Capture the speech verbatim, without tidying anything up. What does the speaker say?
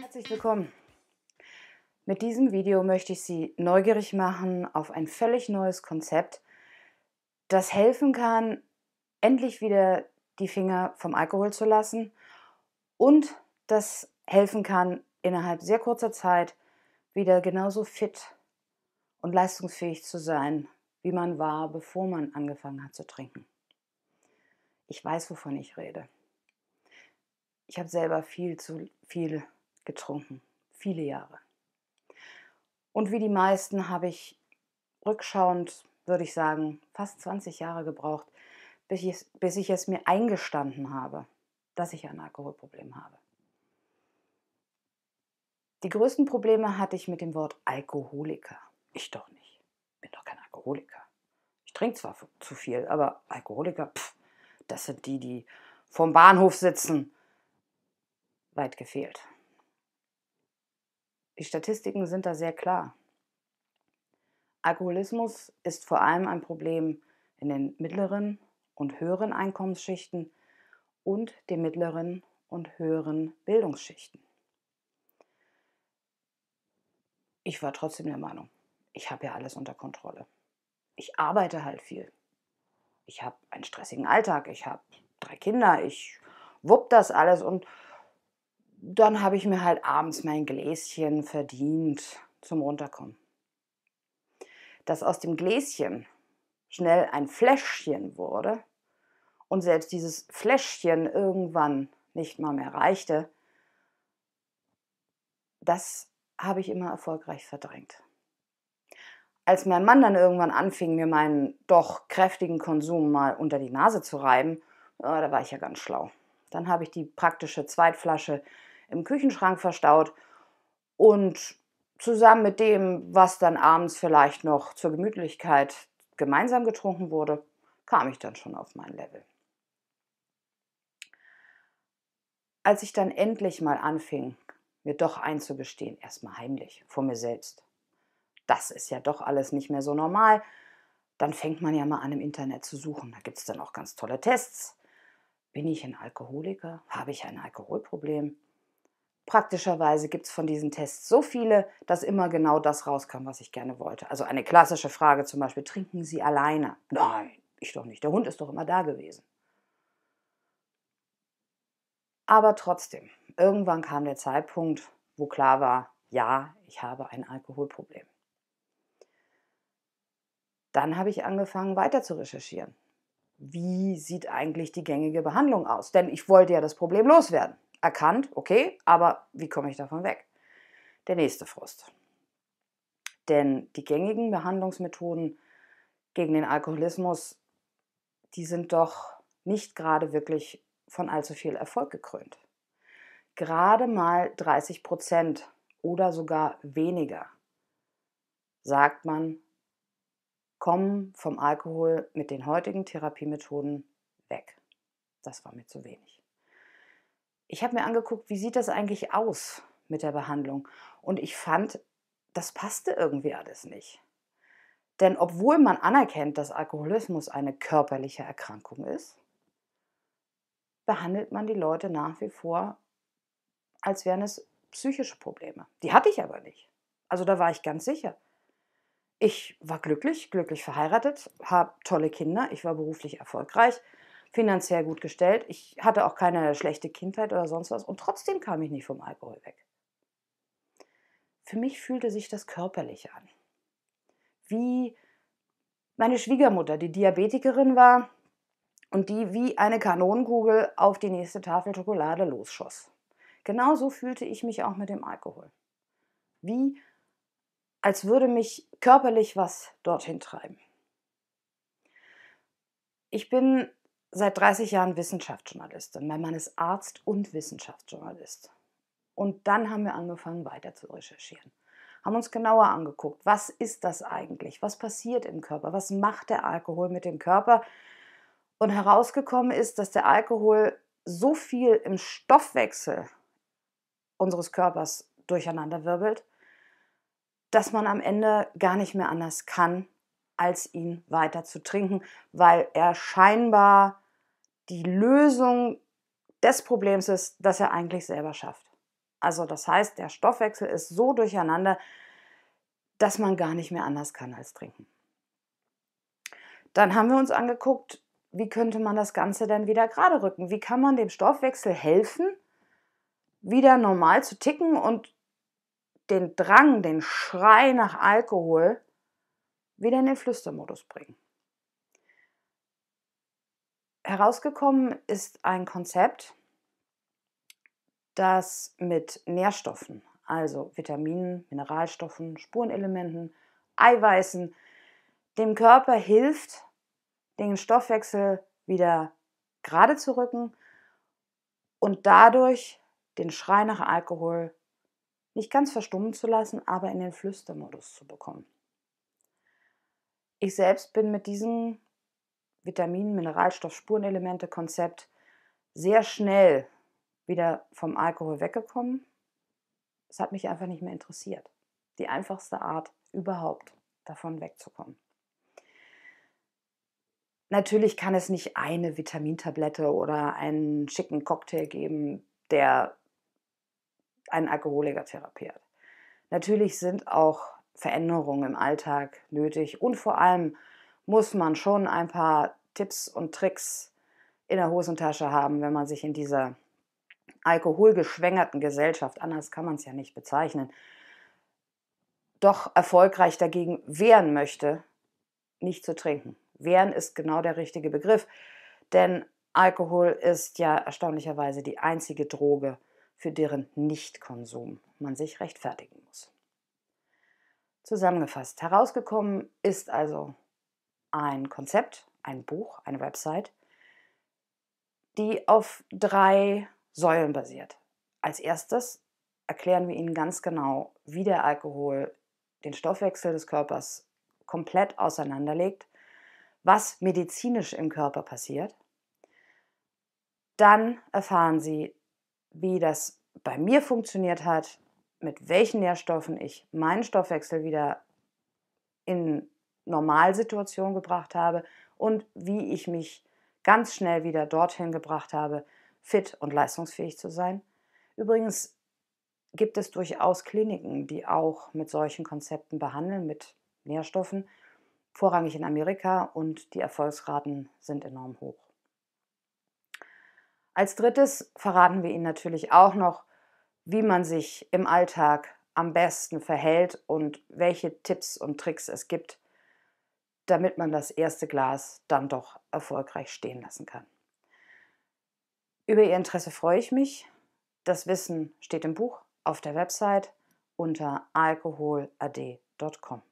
Herzlich willkommen. Mit diesem Video möchte ich Sie neugierig machen auf ein völlig neues Konzept, das helfen kann, endlich wieder die Finger vom Alkohol zu lassen und das helfen kann, innerhalb sehr kurzer Zeit wieder genauso fit und leistungsfähig zu sein, wie man war, bevor man angefangen hat zu trinken. Ich weiß, wovon ich rede. Ich habe selber viel zu viel getrunken, viele Jahre. Und wie die meisten habe ich rückschauend, würde ich sagen, fast zwanzig Jahre gebraucht, bis ich, bis ich es mir eingestanden habe, dass ich ein Alkoholproblem habe. Die größten Probleme hatte ich mit dem Wort Alkoholiker. Ich doch nicht. Bin doch kein Alkoholiker. Ich trinke zwar zu viel, aber Alkoholiker, pff, das sind die, die vorm Bahnhof sitzen. Weit gefehlt. Die Statistiken sind da sehr klar. Alkoholismus ist vor allem ein Problem in den mittleren und höheren Einkommensschichten und den mittleren und höheren Bildungsschichten. Ich war trotzdem der Meinung, ich habe ja alles unter Kontrolle. Ich arbeite halt viel. Ich habe einen stressigen Alltag, ich habe drei Kinder, ich wupp das alles und dann habe ich mir halt abends mein Gläschen verdient zum Runterkommen. Dass aus dem Gläschen schnell ein Fläschchen wurde und selbst dieses Fläschchen irgendwann nicht mal mehr reichte, das habe ich immer erfolgreich verdrängt. Als mein Mann dann irgendwann anfing, mir meinen doch kräftigen Konsum mal unter die Nase zu reiben, oh, da war ich ja ganz schlau. Dann habe ich die praktische Zweitflasche im Küchenschrank verstaut und zusammen mit dem, was dann abends vielleicht noch zur Gemütlichkeit gemeinsam getrunken wurde, kam ich dann schon auf mein Level. Als ich dann endlich mal anfing, mir doch einzugestehen, erstmal heimlich, vor mir selbst. Das ist ja doch alles nicht mehr so normal. Dann fängt man ja mal an, im Internet zu suchen. Da gibt es dann auch ganz tolle Tests. Bin ich ein Alkoholiker? Habe ich ein Alkoholproblem? Praktischerweise gibt es von diesen Tests so viele, dass immer genau das rauskam, was ich gerne wollte. Also eine klassische Frage zum Beispiel, trinken Sie alleine? Nein, ich doch nicht. Der Hund ist doch immer da gewesen. Aber trotzdem, irgendwann kam der Zeitpunkt, wo klar war, ja, ich habe ein Alkoholproblem. Dann habe ich angefangen, weiter zu recherchieren. Wie sieht eigentlich die gängige Behandlung aus? Denn ich wollte ja das Problem loswerden. Erkannt, okay, aber wie komme ich davon weg? Der nächste Frust. Denn die gängigen Behandlungsmethoden gegen den Alkoholismus, die sind doch nicht gerade wirklich von allzu viel Erfolg gekrönt. Gerade mal dreißig Prozent oder sogar weniger, sagt man, kommen vom Alkohol mit den heutigen Therapiemethoden weg. Das war mir zu wenig. Ich habe mir angeguckt, wie sieht das eigentlich aus mit der Behandlung? Und ich fand, das passte irgendwie alles nicht. Denn obwohl man anerkennt, dass Alkoholismus eine körperliche Erkrankung ist, behandelt man die Leute nach wie vor, als wären es psychische Probleme. Die hatte ich aber nicht. Also da war ich ganz sicher. Ich war glücklich, glücklich verheiratet, habe tolle Kinder, ich war beruflich erfolgreich, finanziell gut gestellt, ich hatte auch keine schlechte Kindheit oder sonst was und trotzdem kam ich nicht vom Alkohol weg. Für mich fühlte sich das körperlich an. Wie meine Schwiegermutter, die Diabetikerin war und die wie eine Kanonenkugel auf die nächste Tafel Schokolade losschoss. Genauso fühlte ich mich auch mit dem Alkohol. Wie, als würde mich körperlich was dorthin treiben. Ich bin seit dreißig Jahren Wissenschaftsjournalistin. Mein Mann ist Arzt und Wissenschaftsjournalist. Und dann haben wir angefangen, weiter zu recherchieren. Haben uns genauer angeguckt, was ist das eigentlich? Was passiert im Körper? Was macht der Alkohol mit dem Körper? Und herausgekommen ist, dass der Alkohol so viel im Stoffwechsel unseres Körpers durcheinander wirbelt, dass man am Ende gar nicht mehr anders kann, als ihn weiter zu trinken, weil er scheinbar die Lösung des Problems ist, das er eigentlich selber schafft. Also das heißt, der Stoffwechsel ist so durcheinander, dass man gar nicht mehr anders kann als trinken. Dann haben wir uns angeguckt, wie könnte man das Ganze denn wieder gerade rücken? Wie kann man dem Stoffwechsel helfen, wieder normal zu ticken und den Drang, den Schrei nach Alkohol wieder in den Flüstermodus bringen? Herausgekommen ist ein Konzept, das mit Nährstoffen, also Vitaminen, Mineralstoffen, Spurenelementen, Eiweißen, dem Körper hilft, den Stoffwechsel wieder gerade zu rücken und dadurch den Schrei nach Alkohol nicht ganz verstummen zu lassen, aber in den Flüstermodus zu bekommen. Ich selbst bin mit diesem Vitamin-, Mineralstoff-, Spurenelemente-Konzept sehr schnell wieder vom Alkohol weggekommen. Es hat mich einfach nicht mehr interessiert. Die einfachste Art überhaupt, davon wegzukommen. Natürlich kann es nicht eine Vitamintablette oder einen schicken Cocktail geben, der einen Alkoholiker therapiert. Natürlich sind auch Veränderungen im Alltag nötig und vor allem muss man schon ein paar Tipps und Tricks in der Hosentasche haben, wenn man sich in dieser alkoholgeschwängerten Gesellschaft, anders kann man es ja nicht bezeichnen, doch erfolgreich dagegen wehren möchte, nicht zu trinken. Wehren ist genau der richtige Begriff, denn Alkohol ist ja erstaunlicherweise die einzige Droge, für deren Nichtkonsum man sich rechtfertigen muss. Zusammengefasst, herausgekommen ist also ein Konzept, ein Buch, eine Website, die auf drei Säulen basiert. Als erstes erklären wir Ihnen ganz genau, wie der Alkohol den Stoffwechsel des Körpers komplett auseinanderlegt, was medizinisch im Körper passiert. Dann erfahren Sie, wie das bei mir funktioniert hat, mit welchen Nährstoffen ich meinen Stoffwechsel wieder in Normalsituation gebracht habe und wie ich mich ganz schnell wieder dorthin gebracht habe, fit und leistungsfähig zu sein. Übrigens gibt es durchaus Kliniken, die auch mit solchen Konzepten behandeln, mit Nährstoffen, vorrangig in Amerika, und die Erfolgsraten sind enorm hoch. Als drittes verraten wir Ihnen natürlich auch noch, wie man sich im Alltag am besten verhält und welche Tipps und Tricks es gibt, damit man das erste Glas dann doch erfolgreich stehen lassen kann. Über Ihr Interesse freue ich mich. Das Wissen steht im Buch, auf der Website unter alkohol a d punkt com.